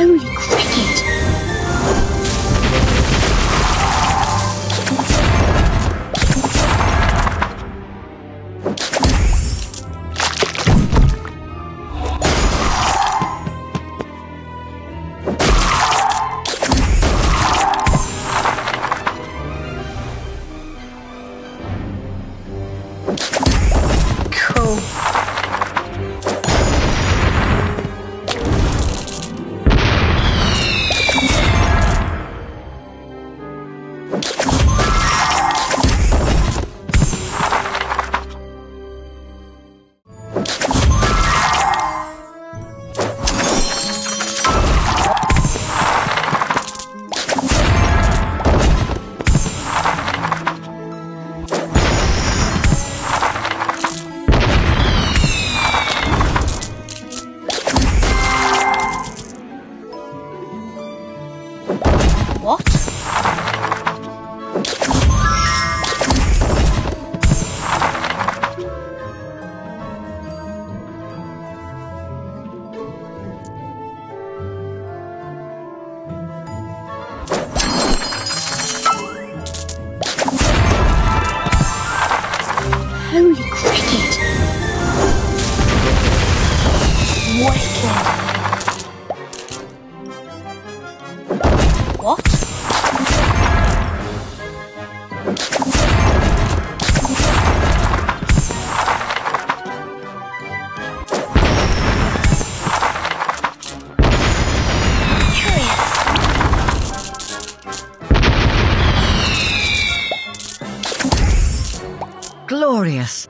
only cricket. Holy cricket! Wicked! Glorious.